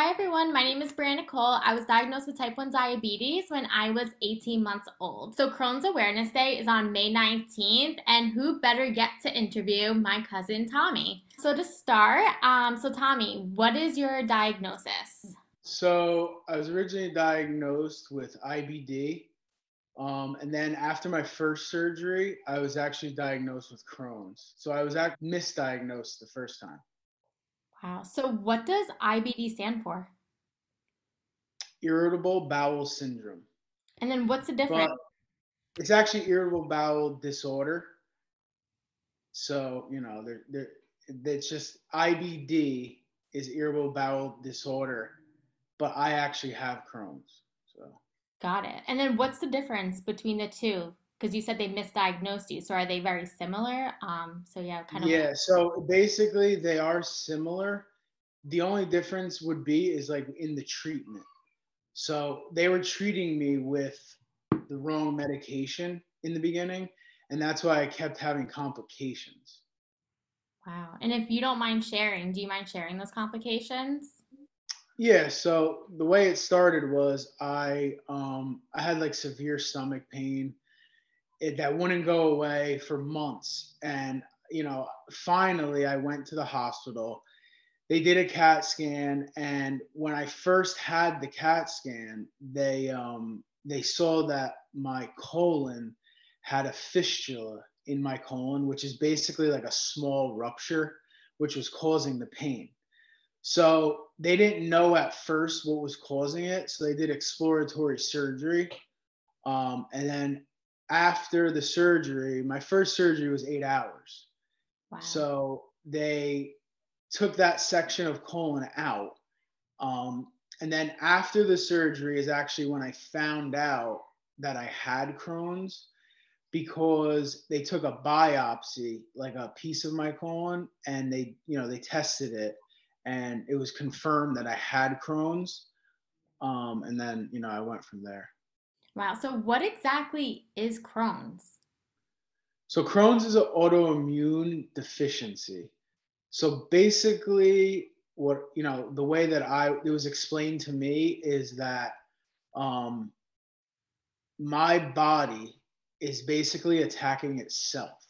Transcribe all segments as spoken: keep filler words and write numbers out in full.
Hi everyone, my name is Breanne Cole. I was diagnosed with type one diabetes when I was eighteen months old. So Crohn's Awareness Day is on May nineteenth, and who better yet to interview my cousin Tommy. So to start, um, so Tommy, what is your diagnosis? So I was originally diagnosed with I B D, um, and then after my first surgery, I was actually diagnosed with Crohn's. So I was misdiagnosed the first time. Wow. So what does I B D stand for? Irritable bowel syndrome. And then what's the difference? But it's actually irritable bowel disorder. So, you know, they're, they're, it's just I B D is irritable bowel disorder, but I actually have Crohn's. So. Got it. And then what's the difference between the two? Because you said they misdiagnosed you, so are they very similar? Um, so yeah, kind of. Yeah, so basically they are similar. The only difference would be is like in the treatment. So they were treating me with the wrong medication in the beginning, and that's why I kept having complications. Wow. And if you don't mind sharing, do you mind sharing those complications? Yeah, so the way it started was I um, I had like severe stomach pain. It, that wouldn't go away for months. And, you know, finally I went to the hospital. They did a CAT scan. And when I first had the CAT scan, they, um, they saw that my colon had a fistula in my colon, which is basically like a small rupture, which was causing the pain. So they didn't know at first what was causing it. So they did exploratory surgery. Um, and then after the surgery, my first surgery was eight hours. Wow. So they took that section of colon out. Um, and then after the surgery is actually when I found out that I had Crohn's, because they took a biopsy, like a piece of my colon, and they, you know, they tested it and it was confirmed that I had Crohn's. Um, and then, you know, I went from there. Wow. So what exactly is Crohn's? So Crohn's is an autoimmune deficiency. So basically what, you know, the way that I, it was explained to me is that um, my body is basically attacking itself.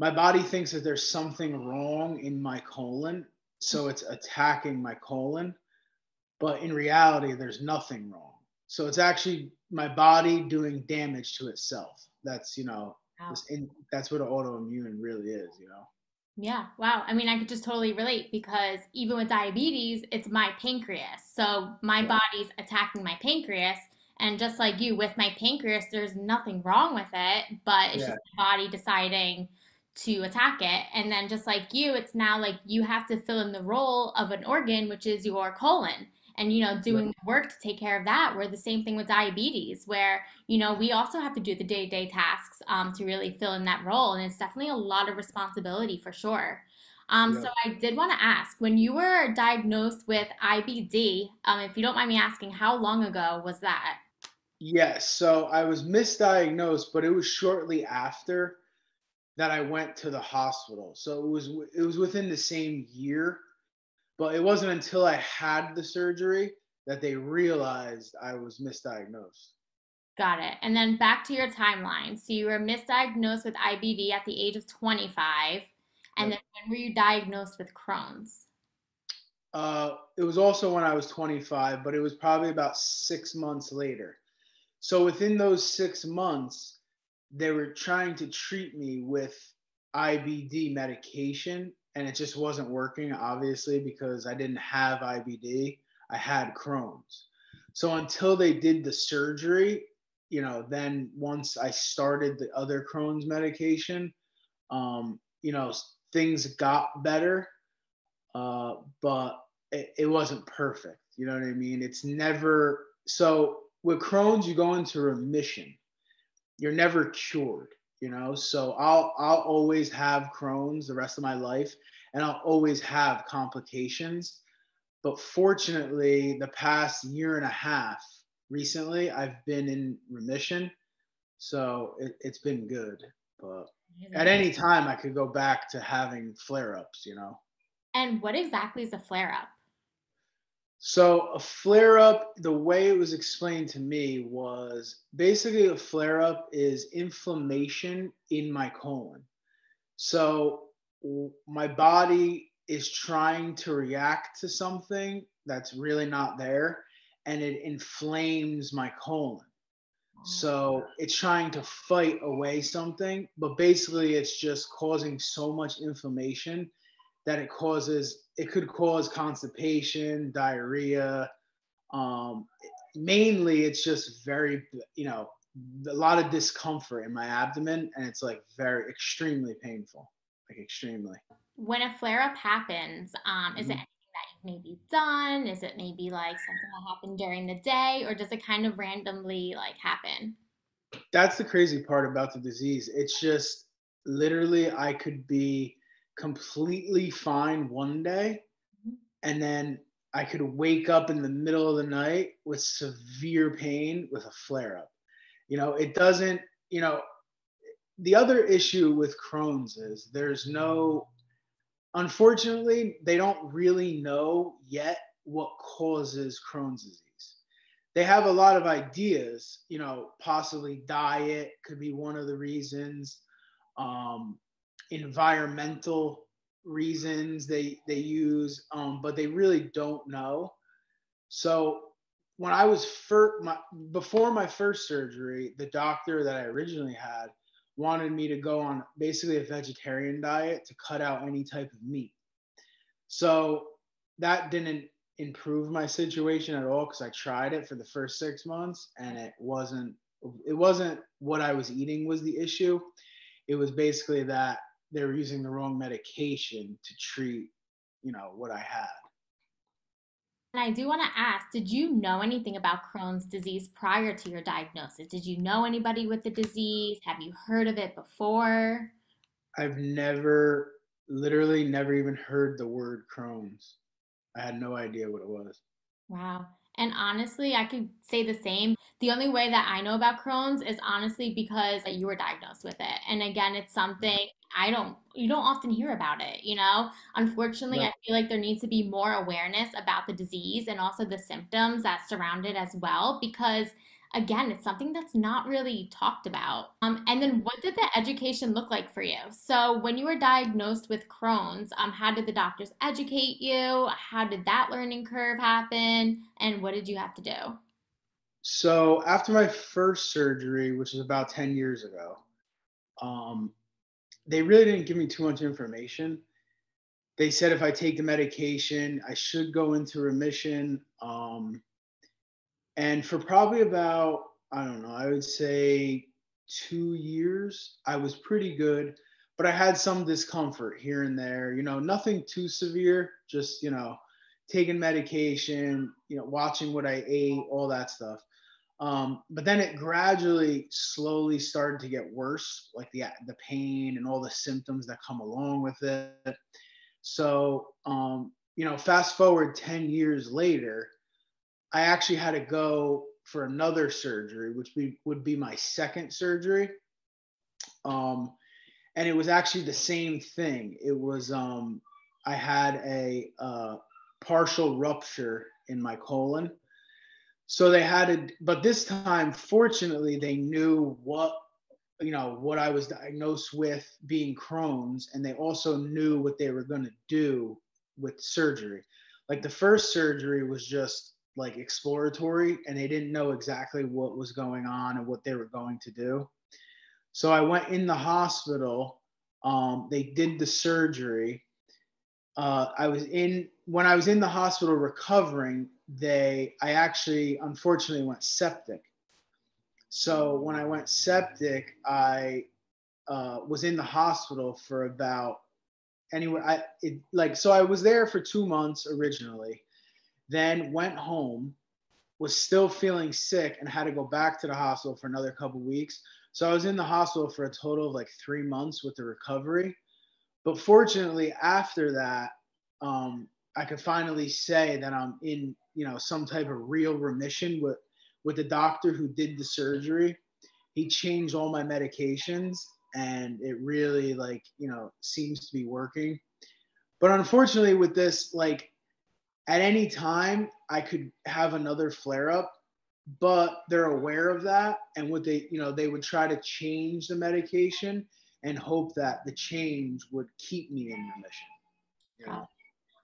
My body thinks that there's something wrong in my colon, so it's attacking my colon, but in reality, there's nothing wrong. So it's actually my body doing damage to itself. That's, you know, wow. in, that's what autoimmune really is, you know? Yeah. Wow. I mean, I could just totally relate, because even with diabetes, it's my pancreas. So my yeah. body's attacking my pancreas, and just like you with my pancreas, there's nothing wrong with it, but it's yeah. just my body deciding to attack it. And then just like you, it's now like you have to fill in the role of an organ, which is your colon. And, you know, doing the work to take care of that. We're the same thing with diabetes, where, you know, we also have to do the day-to-day tasks um, to really fill in that role. And it's definitely a lot of responsibility for sure. Um, yeah. So I did want to ask, when you were diagnosed with I B D, um, if you don't mind me asking, how long ago was that? Yes. So I was misdiagnosed, but it was shortly after that I went to the hospital. So it was, it was within the same year. But it wasn't until I had the surgery that they realized I was misdiagnosed. Got it. And then back to your timeline. So you were misdiagnosed with I B D at the age of twenty-five. And yep. then when were you diagnosed with Crohn's? Uh, it was also when I was twenty-five, but it was probably about six months later. So within those six months, they were trying to treat me with I B D medication. And it just wasn't working, obviously, because I didn't have I B D. I had Crohn's. So until they did the surgery, you know, then once I started the other Crohn's medication, um, you know, things got better, uh, but it, it wasn't perfect. You know what I mean? It's never – so with Crohn's, you go into remission. You're never cured. You know, so I'll, I'll always have Crohn's the rest of my life, and I'll always have complications. But fortunately, the past year and a half recently, I've been in remission. So it, it's been good. But at any time, I could go back to having flare-ups, you know. And what exactly is a flare-up? So a flare-up, the way it was explained to me was basically a flare-up is inflammation in my colon. So my body is trying to react to something that's really not there, and it inflames my colon. So it's trying to fight away something, but basically it's just causing so much inflammation that it causes, it could cause constipation, diarrhea. Um, mainly it's just very, you know, a lot of discomfort in my abdomen, and it's like very, extremely painful, like extremely. When a flare-up happens, um, is mm-hmm. it anything that you may be done? Is it maybe like something that happened during the day, or does it kind of randomly like happen? That's the crazy part about the disease. It's just literally I could be completely fine one day, and then I could wake up in the middle of the night with severe pain with a flare-up. You know, it doesn't, you know, the other issue with Crohn's is there's no, unfortunately, they don't really know yet what causes Crohn's disease. They have a lot of ideas, you know, possibly diet could be one of the reasons. Um, environmental reasons they they use, um, but they really don't know. So when I was first, my, before my first surgery, the doctor that I originally had wanted me to go on basically a vegetarian diet to cut out any type of meat. So that didn't improve my situation at all, because I tried it for the first six months and it wasn't, it wasn't what I was eating was the issue. It was basically that they were using the wrong medication to treat, you know, what I had. And I do want to ask, did you know anything about Crohn's disease prior to your diagnosis? Did you know anybody with the disease? Have you heard of it before? I've never, literally never even heard the word Crohn's. I had no idea what it was. Wow. And honestly, I could say the same. The only way that I know about Crohn's is honestly because you were diagnosed with it. And again, it's something I don't, you don't often hear about it, you know? Unfortunately, yeah. I feel like there needs to be more awareness about the disease and also the symptoms that surround it as well, because again, it's something that's not really talked about. Um, and then what did the education look like for you? So when you were diagnosed with Crohn's, um, how did the doctors educate you? How did that learning curve happen? And what did you have to do? So after my first surgery, which was about ten years ago, um, they really didn't give me too much information. They said if I take the medication, I should go into remission. Um, And for probably about, I don't know, I would say two years, I was pretty good, but I had some discomfort here and there, you know, nothing too severe, just, you know, taking medication, you know, watching what I ate, all that stuff. Um, but then it gradually, slowly started to get worse, like the, the pain and all the symptoms that come along with it. So, um, you know, fast forward ten years later, I actually had to go for another surgery, which be, would be my second surgery. Um, and it was actually the same thing. It was, um, I had a uh, partial rupture in my colon. So they had a, but this time, fortunately, they knew what, you know, what I was diagnosed with being Crohn's, and they also knew what they were going to do with surgery. Like the first surgery was just like exploratory, and they didn't know exactly what was going on and what they were going to do. So I went in the hospital. Um, they did the surgery. Uh, I was in, when I was in the hospital recovering, they, I actually, unfortunately went septic. So when I went septic, I uh, was in the hospital for about, anyway, I it, like, so I was there for two months originally. Then went home, was still feeling sick, and had to go back to the hospital for another couple weeks. So I was in the hospital for a total of like three months with the recovery. But fortunately, after that, um, I could finally say that I'm in, you know, some type of real remission with, with the doctor who did the surgery. He changed all my medications, and it really, like, you know, seems to be working. But unfortunately with this, like, at any time I could have another flare up, but they're aware of that. And what they, you know, they would try to change the medication and hope that the change would keep me in remission. You know?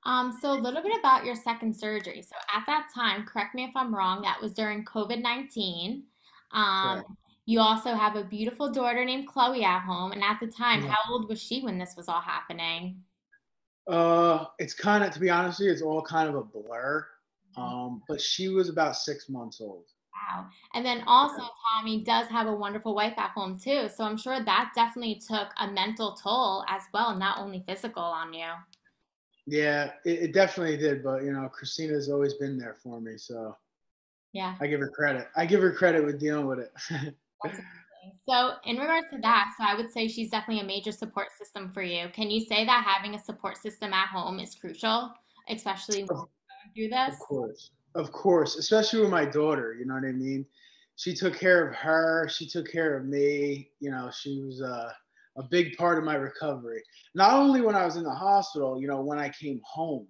Um, so a little bit about your second surgery. So at that time, correct me if I'm wrong, that was during COVID nineteen. Um, okay. You also have a beautiful daughter named Chloe at home. And at the time, yeah. How old was she when this was all happening? Uh, it's kind of, to be honest with you, it's all kind of a blur. Um, but she was about six months old. Wow. And then also Tommy does have a wonderful wife at home too. So I'm sure that definitely took a mental toll as well, not only physical on you. Yeah, it, it definitely did. But you know, Christina's always been there for me. So yeah, I give her credit. I give her credit with dealing with it. That's amazing. So in regards to that, so I would say she's definitely a major support system for you. Can you say that having a support system at home is crucial, especially when you're going through this? Of course. Of course, especially with my daughter, you know what I mean? She took care of her, she took care of me, you know, she was a, a big part of my recovery. Not only when I was in the hospital, you know, when I came home,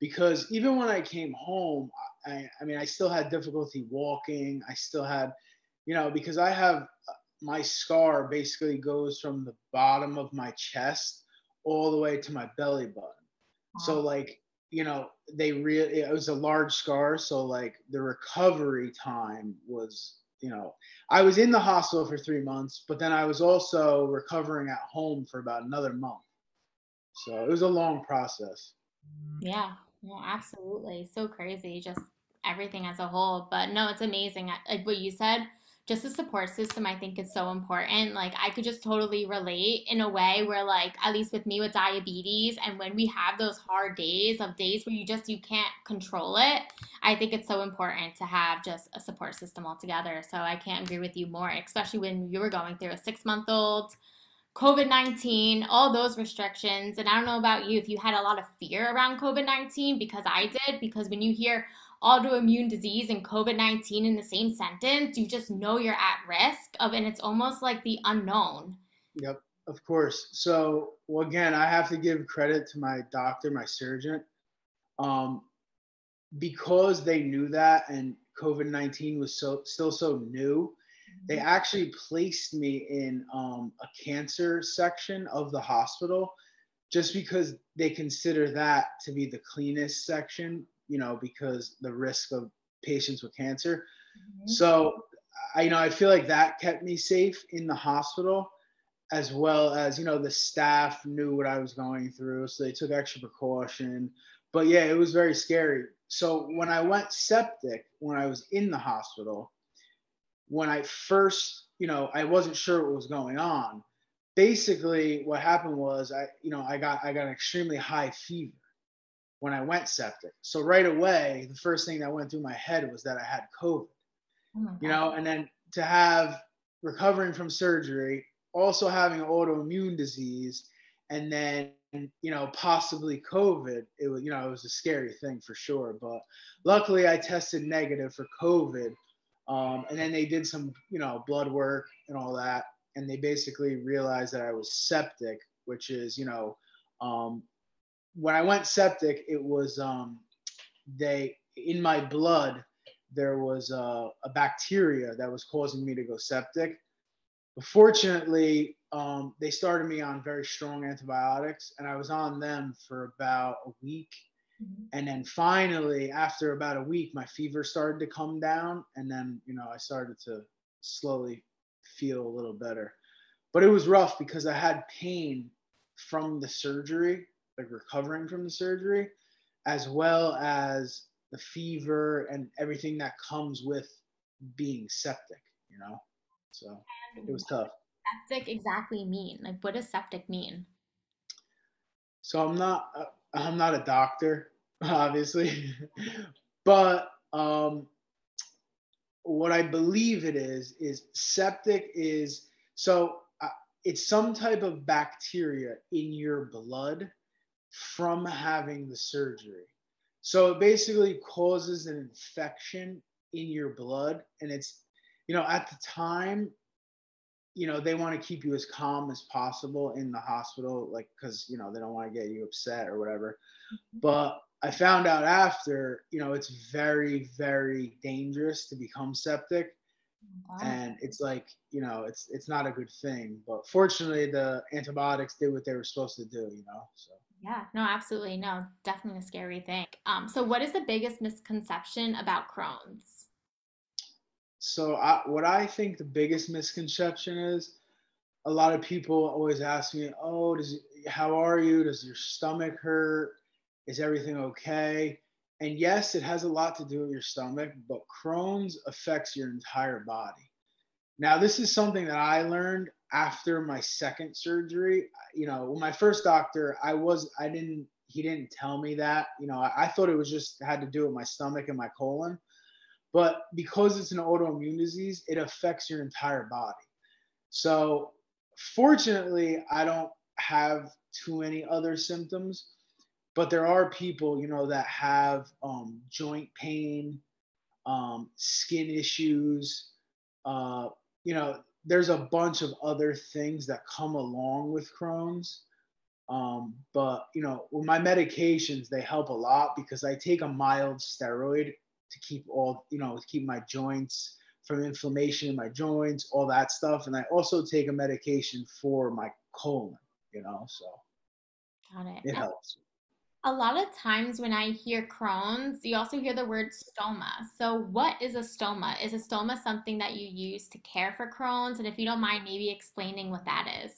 because even when I came home, I, I mean, I still had difficulty walking, I still had, you know, because I have, my scar basically goes from the bottom of my chest all the way to my belly button. Wow. So like, you know, they really, it was a large scar. So like the recovery time was, you know, I was in the hospital for three months, but then I was also recovering at home for about another month. So it was a long process. Yeah, well, absolutely. So crazy, just everything as a whole. But no, it's amazing. Like what you said, just a support system, I think is so important. Like I could just totally relate in a way where like, at least with me with diabetes and when we have those hard days of days where you just, you can't control it. I think it's so important to have just a support system altogether. So I can't agree with you more, especially when you were going through a six month old, COVID nineteen, all those restrictions. And I don't know about you, if you had a lot of fear around COVID nineteen, because I did, because when you hear autoimmune disease and COVID nineteen in the same sentence, you just know you're at risk of, and it's almost like the unknown. Yep, of course. So, well, again, I have to give credit to my doctor, my surgeon, um, because they knew that and COVID nineteen was so still so new, mm-hmm. They actually placed me in um, a cancer section of the hospital just because they consider that to be the cleanest section, you know, because the risk of patients with cancer. Mm-hmm. So I, you know, I feel like that kept me safe in the hospital, as well as, you know, the staff knew what I was going through. So they took extra precaution, but yeah, it was very scary. So when I went septic, when I was in the hospital, when I first, you know, I wasn't sure what was going on. Basically what happened was I, you know, I got, I got an extremely high fever when I went septic. So right away, the first thing that went through my head was that I had COVID, oh you know, and then to have recovering from surgery, also having autoimmune disease, and then, you know, possibly COVID, it was, you know, it was a scary thing for sure. But luckily I tested negative for COVID. Um, and then they did some, you know, blood work and all that. And they basically realized that I was septic, which is, you know, um, when I went septic, it was, um, they, in my blood, there was uh, a bacteria that was causing me to go septic. But fortunately, um, they started me on very strong antibiotics, and I was on them for about a week. Mm-hmm. And then finally, after about a week, my fever started to come down, and then, you know, I started to slowly feel a little better. But it was rough because I had pain from the surgery, like recovering from the surgery, as well as the fever and everything that comes with being septic, you know? So and it was tough. Septic exactly mean? Like what does septic mean? So I'm not, uh, I'm not a doctor, obviously, but um, what I believe it is, is septic is, so uh, it's some type of bacteria in your blood from having the surgery. So it basically causes an infection in your blood. And it's, you know, at the time, you know, they want to keep you as calm as possible in the hospital, like, because, you know, they don't want to get you upset or whatever. But I found out after, you know, it's very, very dangerous to become septic. Wow. And it's like, you know, it's it's not a good thing. But fortunately, the antibiotics did what they were supposed to do, you know. So yeah, no, absolutely. No, definitely a scary thing. Um, so what is the biggest misconception about Crohn's? So I, what I think the biggest misconception is, a lot of people always ask me, oh, does how are you? Does your stomach hurt? Is everything okay? And yes, it has a lot to do with your stomach, but Crohn's affects your entire body. Now, this is something that I learned after my second surgery. You know, with my first doctor, I was, I didn't, he didn't tell me that. You know, I, I thought it was just had to do with my stomach and my colon. But because it's an autoimmune disease, it affects your entire body. So fortunately, I don't have too many other symptoms. But there are people, you know, that have um, joint pain, um, skin issues. Uh, you know, there's a bunch of other things that come along with Crohn's. Um, but, you know, with my medications, they help a lot because I take a mild steroid to keep all, you know, to keep my joints from inflammation in my joints, all that stuff. And I also take a medication for my colon, you know, so Got it. it helps. A lot of times when I hear Crohn's, you also hear the word stoma. So what is a stoma? Is a stoma something that you use to care for Crohn's? And if you don't mind, maybe explaining what that is.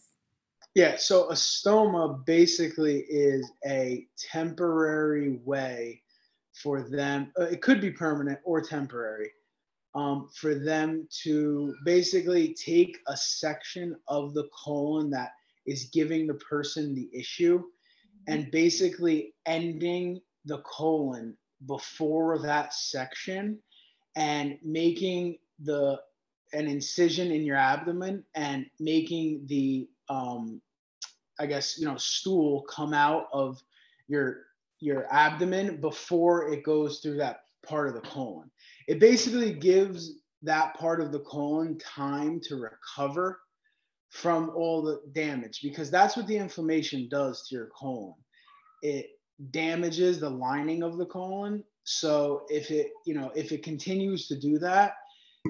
Yeah, so a stoma basically is a temporary way for them, it could be permanent or temporary, um, for them to basically take a section of the colon that is giving the person the issue and basically ending the colon before that section and making the an incision in your abdomen and making the, um, I guess, you know, stool come out of your your abdomen before it goes through that part of the colon. It basically gives that part of the colon time to recover from all the damage, because that's what the inflammation does to your colon. It damages the lining of the colon. So if it, you know, if it continues to do that,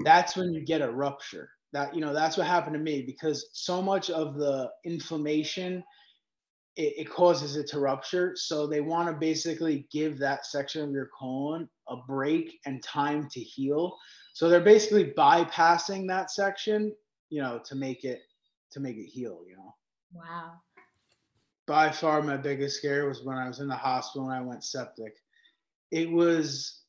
that's when you get a rupture. That, you know, that's what happened to me, because so much of the inflammation, it, it causes it to rupture. So they want to basically give that section of your colon a break and time to heal. So they're basically bypassing that section, you know, to make it to make it heal, you know? Wow. By far, my biggest scare was when I was in the hospital and I went septic. It was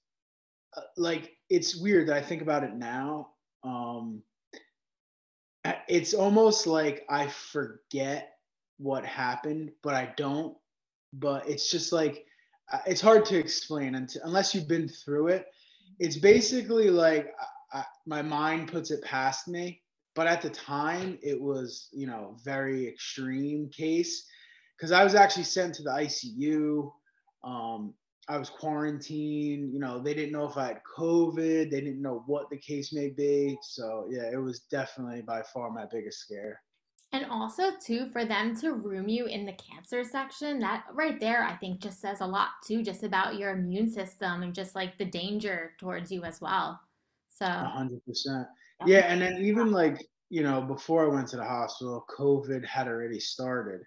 uh, like, it's weird that I think about it now. Um, it's almost like I forget what happened, but I don't. But it's just like, it's hard to explain until, unless you've been through it. It's basically like I, I, my mind puts it past me. But at the time, it was, you know, very extreme case, because I was actually sent to the I C U. Um, I was quarantined. You know, they didn't know if I had COVID. They didn't know what the case may be. So, yeah, it was definitely by far my biggest scare. And also, too, for them to room you in the cancer section, that right there, I think, just says a lot, too, just about your immune system and just, like, the danger towards you as well. So one hundred percent. Yeah, and then even like, you know, before I went to the hospital, COVID had already started.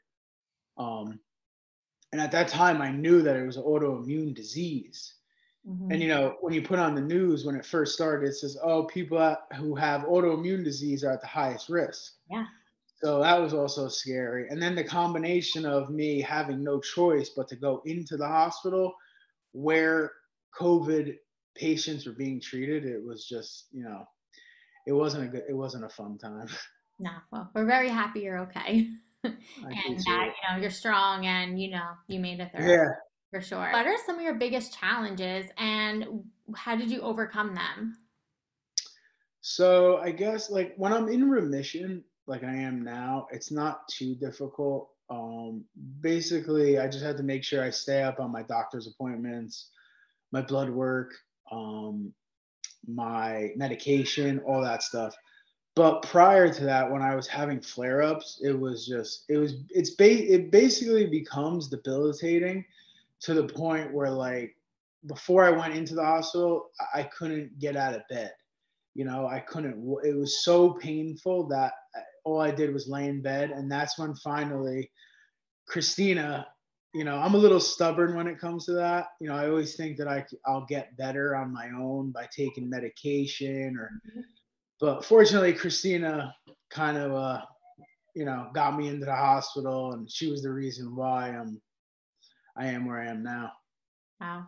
Um, and at that time, I knew that it was an autoimmune disease. Mm-hmm. And, you know, when you put on the news, when it first started, it says, oh, people who have autoimmune disease are at the highest risk. Yeah. So that was also scary. And then the combination of me having no choice but to go into the hospital where COVID patients were being treated, it was just, you know, It wasn't a good, it wasn't a fun time. No, well, we're very happy you're okay. and that, you know, you're strong and, you know, you made it through. Yeah. For sure. What are some of your biggest challenges and how did you overcome them? So I guess like when I'm in remission, like I am now, it's not too difficult. Um, basically, I just have to make sure I stay up on my doctor's appointments, my blood work, um, my medication, all that stuff. But prior to that, when I was having flare-ups, it was just, it was, it's ba- it basically becomes debilitating to the point where, like, before I went into the hospital, I couldn't get out of bed. You know, I couldn't, it was so painful that all I did was lay in bed. And that's when finally Christina, you know, I'm a little stubborn when it comes to that. You know, I always think that I, I'll get better on my own by taking medication or, but fortunately Christina kind of, uh, you know, got me into the hospital, and she was the reason why I'm, I am where I am now. Wow.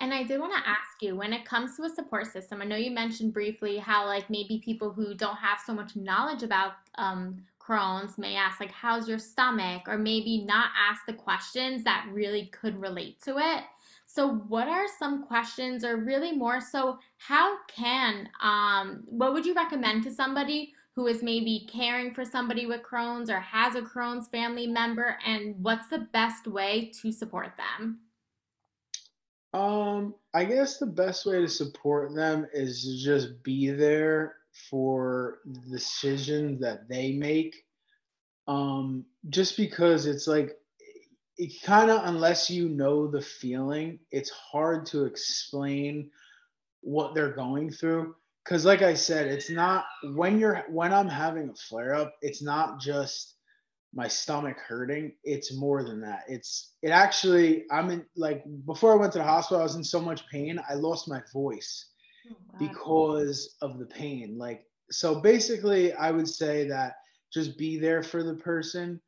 And I did want to ask you, when it comes to a support system, I know you mentioned briefly how, like, maybe people who don't have so much knowledge about um, Crohn's may ask, like, how's your stomach? Or maybe not ask the questions that really could relate to it. So what are some questions, or really more so, how can, um, what would you recommend to somebody who is maybe caring for somebody with Crohn's or has a Crohn's family member, and what's the best way to support them? Um, I guess the best way to support them is to just be there for the decisions that they make. Um, just because it's like, it kind of, unless you know the feeling, it's hard to explain what they're going through. Cause like I said, it's not when you're, when I'm having a flare up, it's not just my stomach hurting. It's more than that. It's, it actually, I'm in, like, before I went to the hospital, I was in so much pain, I lost my voice oh, wow. because of the pain. Like, so basically I would say that just be there for the person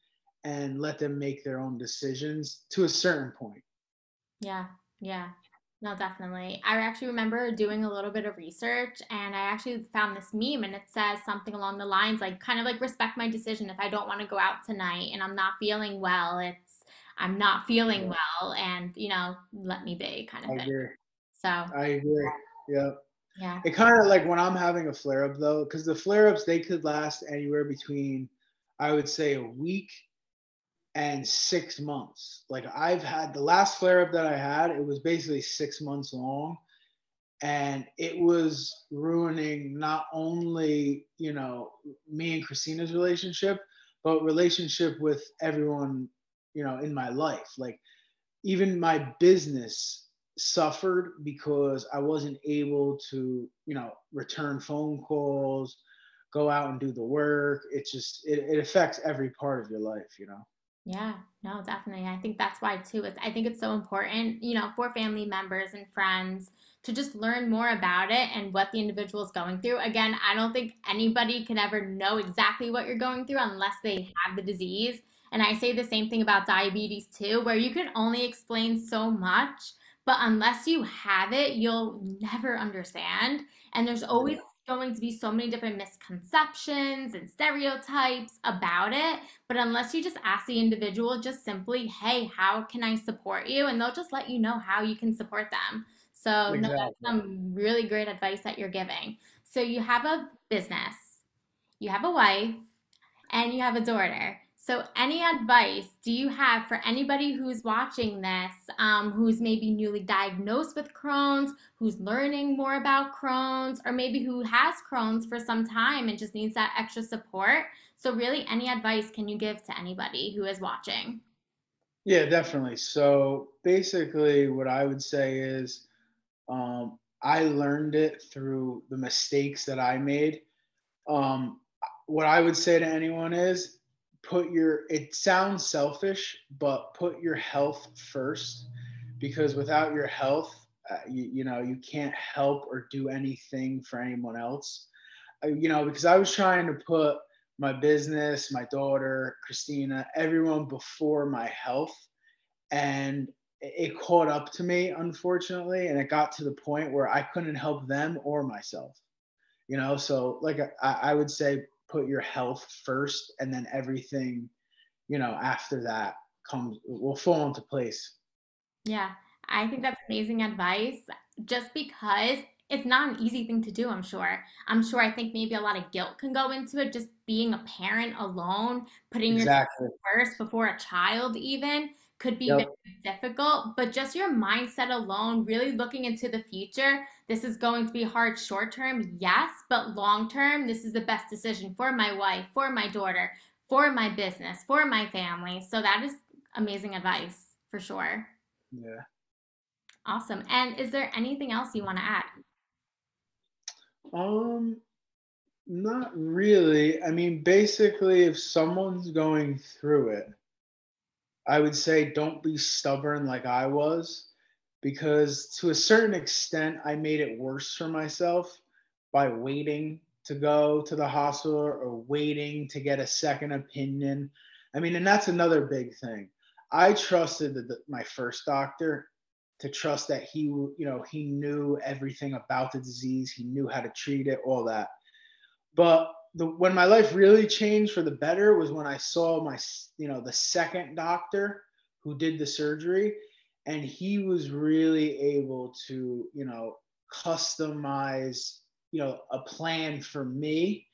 and let them make their own decisions to a certain point. Yeah. Yeah. No, definitely. I actually remember doing a little bit of research, and I actually found this meme, and it says something along the lines, like, kind of like, respect my decision. If I don't want to go out tonight and I'm not feeling well, it's, I'm not feeling well, and, you know, let me be, kind of I thing. Agree. So I agree. Yeah. Yeah. It kind of, like, when I'm having a flare up though, because the flare ups, they could last anywhere between, I would say, a week and six months. Like, I've had the last flare up that I had, it was basically six months long, and it was ruining not only, you know, me and Christina's relationship, but relationship with everyone, you know, in my life. Like, even my business suffered because I wasn't able to, you know, return phone calls, go out and do the work. It's just, it, it affects every part of your life, you know? Yeah, no, definitely. I think that's why too. It's, I think it's so important, you know, for family members and friends to just learn more about it and what the individual is going through. Again, I don't think anybody can ever know exactly what you're going through unless they have the disease. And I say the same thing about diabetes too, where you can only explain so much, but unless you have it, you'll never understand. And there's always going to be so many different misconceptions and stereotypes about it, but unless you just ask the individual just simply, hey, how can I support you? And they'll just let you know how you can support them. So exactly. No, that's some really great advice that you're giving. So you have a business, you have a wife, and you have a daughter. So any advice do you have for anybody who's watching this, um, who's maybe newly diagnosed with Crohn's, who's learning more about Crohn's, or maybe who has Crohn's for some time and just needs that extra support? So really, any advice can you give to anybody who is watching? Yeah, definitely. So basically what I would say is, um, I learned it through the mistakes that I made. Um, what I would say to anyone is, put your, it sounds selfish, but put your health first, because without your health, uh, you, you know, you can't help or do anything for anyone else. Uh, you know, because I was trying to put my business, my daughter, Christina, everyone before my health. And it caught up to me, unfortunately. And it got to the point where I couldn't help them or myself, you know? So like, I, I would say, put your health first, and then everything, you know, after that comes, will fall into place. Yeah, I think that's amazing advice, just because it's not an easy thing to do, I'm sure. I'm sure I think maybe a lot of guilt can go into it, just being a parent alone, putting exactly. yourself first before a child even could be yep. very difficult, but just your mindset alone, really looking into the future, this is going to be hard short-term, yes, but long-term, this is the best decision for my wife, for my daughter, for my business, for my family. So that is amazing advice for sure. Yeah. Awesome. And is there anything else you want to add? Um, not really. I mean, basically, if someone's going through it, I would say don't be stubborn like I was, because to a certain extent, I made it worse for myself by waiting to go to the hospital or waiting to get a second opinion. I mean, and that's another big thing. I trusted the, the, my first doctor to trust that he, you know, he knew everything about the disease. He knew how to treat it, all that. But the, when my life really changed for the better was when I saw my, you know, the second doctor who did the surgery, and he was really able to, you know, customize, you know, a plan for me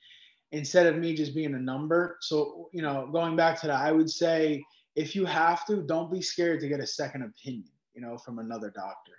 instead of me just being a number. So, you know, going back to that, I would say if you have to, don't be scared to get a second opinion, you know, from another doctor.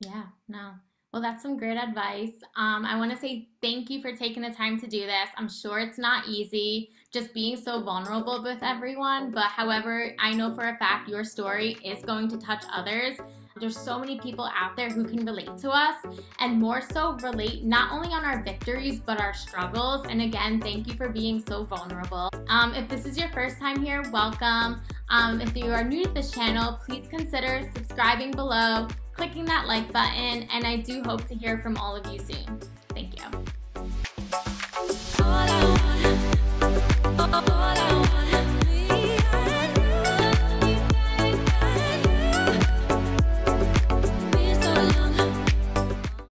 Yeah, no. Well, that's some great advice. Um, I want to say thank you for taking the time to do this. I'm sure it's not easy just being so vulnerable with everyone, but however, I know for a fact your story is going to touch others. There's so many people out there who can relate to us, and more so relate not only on our victories, but our struggles. And again, thank you for being so vulnerable. Um, if this is your first time here, welcome. Um, if you are new to this channel, please consider subscribing below, clicking that like button, and I do hope to hear from all of you soon. Thank you.